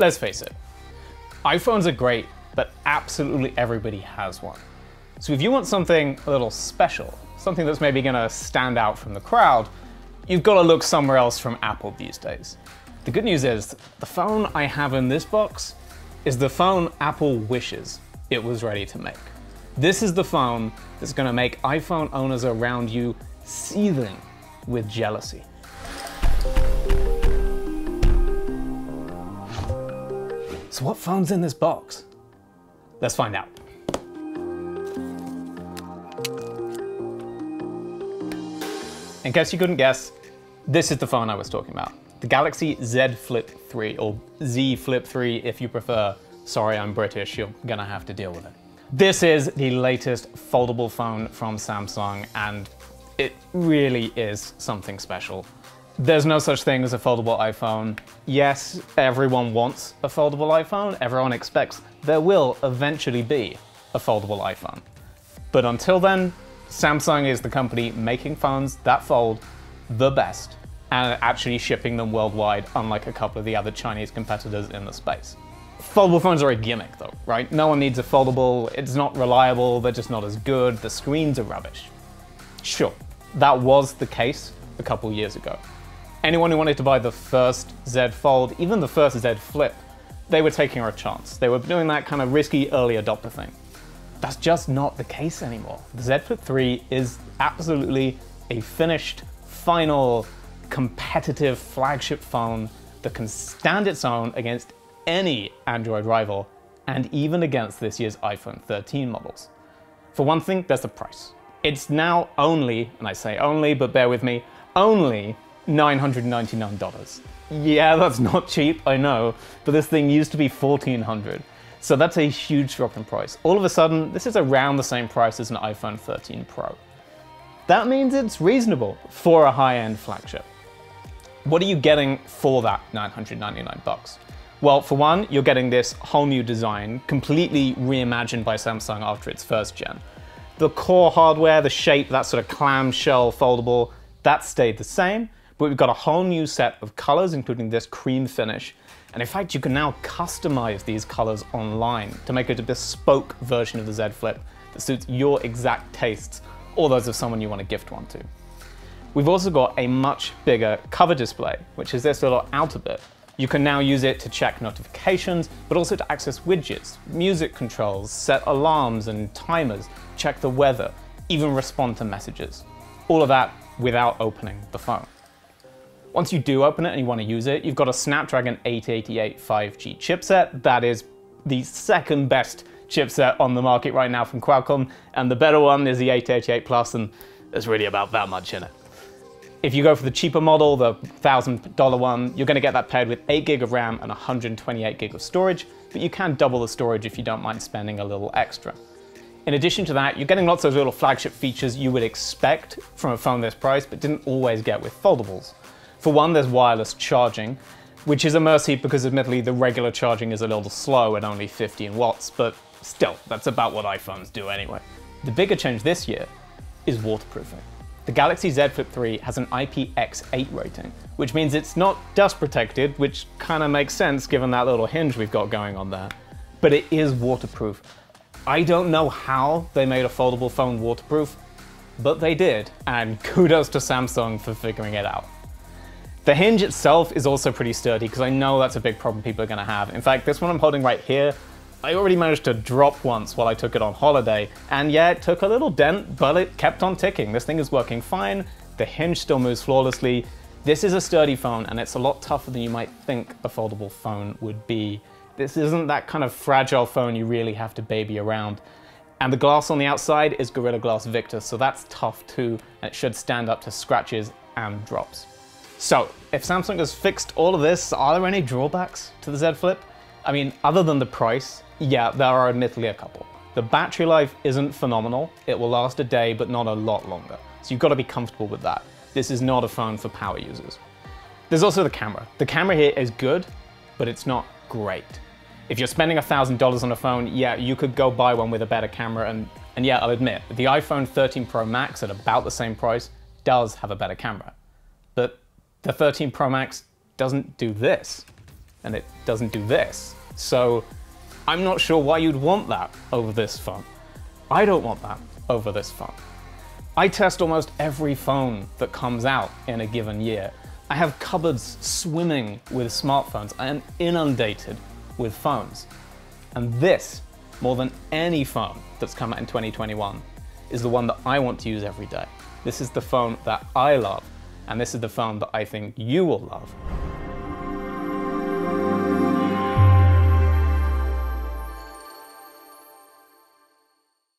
Let's face it, iPhones are great, but absolutely everybody has one. So if you want something a little special, something that's maybe gonna stand out from the crowd, you've gotta look somewhere else from Apple these days. The good news is, the phone I have in this box is the phone Apple wishes it was ready to make. This is the phone that's gonna make iPhone owners around you seething with jealousy. So what phone's in this box? Let's find out. In case you couldn't guess, this is the phone I was talking about. The Galaxy Z Flip 3, or Z Flip 3 if you prefer. Sorry, I'm British, you're gonna have to deal with it. This is the latest foldable phone from Samsung, and it really is something special. There's no such thing as a foldable iPhone. Yes, everyone wants a foldable iPhone. Everyone expects there will eventually be a foldable iPhone. But until then, Samsung is the company making phones that fold the best and actually shipping them worldwide, unlike a couple of the other Chinese competitors in the space. Foldable phones are a gimmick though, right? No one needs a foldable, it's not reliable, they're just not as good, the screens are rubbish. Sure, that was the case a couple years ago. Anyone who wanted to buy the first Z Fold, even the first Z Flip, they were taking a chance. They were doing that kind of risky early adopter thing. That's just not the case anymore. The Z Flip 3 is absolutely a finished, final, competitive flagship phone that can stand its own against any Android rival, and even against this year's iPhone 13 models. For one thing, there's the price. It's now only, and I say only, but bear with me, only $999. Yeah, that's not cheap, I know, but this thing used to be $1,400. So that's a huge drop in price. All of a sudden, this is around the same price as an iPhone 13 Pro. That means it's reasonable for a high-end flagship. What are you getting for that $999? Well, for one, you're getting this whole new design, completely reimagined by Samsung after its first gen. The core hardware, the shape, that sort of clamshell foldable, that stayed the same, but we've got a whole new set of colors, including this cream finish. And in fact, you can now customize these colors online to make it a bespoke version of the Z Flip that suits your exact tastes or those of someone you want to gift one to. We've also got a much bigger cover display, which is this little outer bit. You can now use it to check notifications, but also to access widgets, music controls, set alarms and timers, check the weather, even respond to messages. All of that without opening the phone. Once you do open it and you want to use it, you've got a Snapdragon 888 5G chipset. That is the second best chipset on the market right now from Qualcomm, and the better one is the 888 Plus, and there's really about that much in it. If you go for the cheaper model, the $1,000 one, you're gonna get that paired with 8GB of RAM and 128GB of storage, but you can double the storage if you don't mind spending a little extra. In addition to that, you're getting lots of little flagship features you would expect from a phone this price, but didn't always get with foldables. For one, there's wireless charging, which is a mercy because admittedly the regular charging is a little slow at only 15 watts, but still, that's about what iPhones do anyway. The bigger change this year is waterproofing. The Galaxy Z Flip 3 has an IPX8 rating, which means it's not dust protected, which kind of makes sense given that little hinge we've got going on there, but it is waterproof. I don't know how they made a foldable phone waterproof, but they did, and kudos to Samsung for figuring it out. The hinge itself is also pretty sturdy, because I know that's a big problem people are going to have. In fact, this one I'm holding right here, I already managed to drop once while I took it on holiday, and yeah, it took a little dent, but it kept on ticking. This thing is working fine, the hinge still moves flawlessly. This is a sturdy phone, and it's a lot tougher than you might think a foldable phone would be. This isn't that kind of fragile phone you really have to baby around. And the glass on the outside is Gorilla Glass Victus, so that's tough too, and it should stand up to scratches and drops. So, if Samsung has fixed all of this, are there any drawbacks to the Z Flip? I mean, other than the price, yeah, there are admittedly a couple. The battery life isn't phenomenal. It will last a day, but not a lot longer. So you've got to be comfortable with that. This is not a phone for power users. There's also the camera. The camera here is good, but it's not great. If you're spending $1,000 on a phone, yeah, you could go buy one with a better camera. And yeah, I'll admit, the iPhone 13 Pro Max at about the same price does have a better camera. But the 13 Pro Max doesn't do this. and it doesn't do this. So I'm not sure why you'd want that over this phone. I don't want that over this phone. I test almost every phone that comes out in a given year. I have cupboards swimming with smartphones. I am inundated with phones. And this, more than any phone that's come out in 2021, is the one that I want to use every day. This is the phone that I love, and this is the phone that I think you will love.